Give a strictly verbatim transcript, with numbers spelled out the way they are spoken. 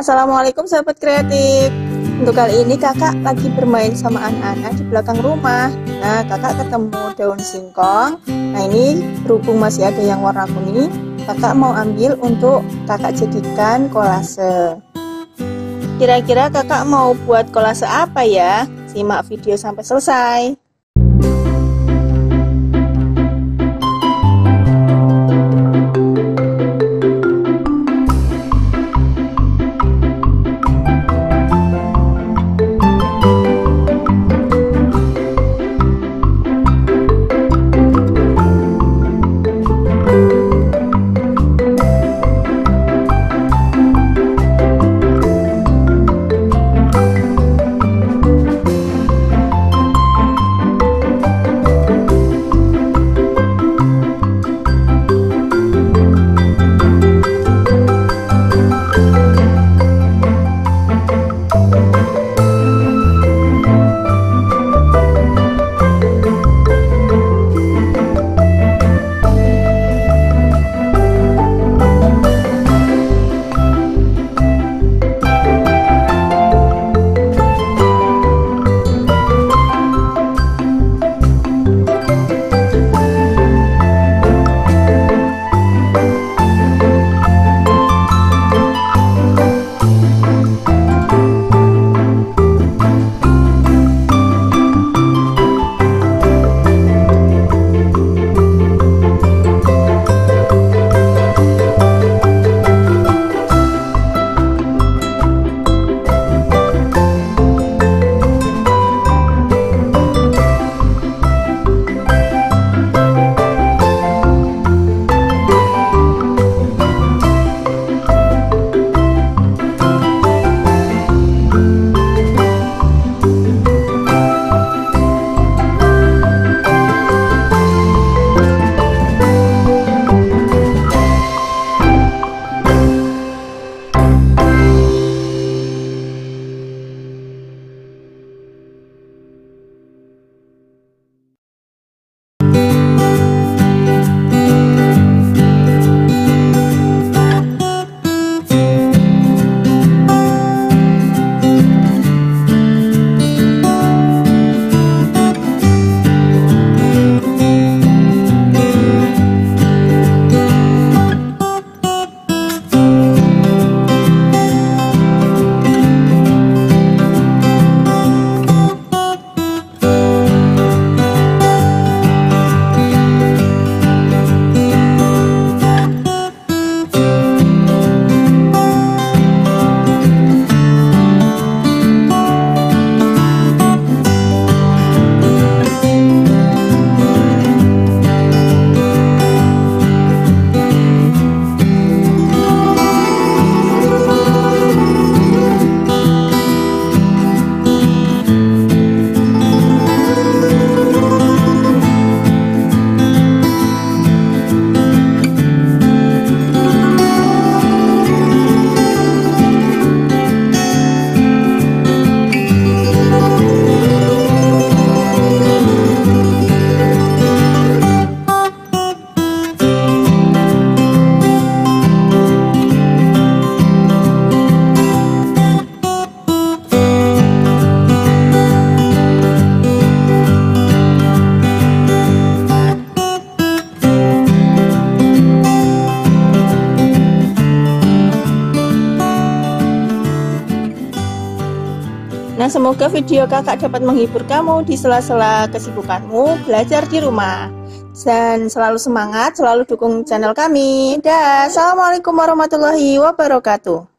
Assalamualaikum sahabat kreatif. Untuk kali ini kakak lagi bermain sama anak-anak di belakang rumah. Nah, kakak ketemu daun singkong. Nah, ini berhubung masih ada yang warna kuning, kakak mau ambil untuk kakak jadikan kolase. Kira-kira kakak mau buat kolase apa ya? Simak video sampai selesai. Nah, semoga video kakak dapat menghibur kamu di sela-sela kesibukanmu belajar di rumah. Dan selalu semangat, selalu dukung channel kami. Dah, assalamualaikum warahmatullahi wabarakatuh.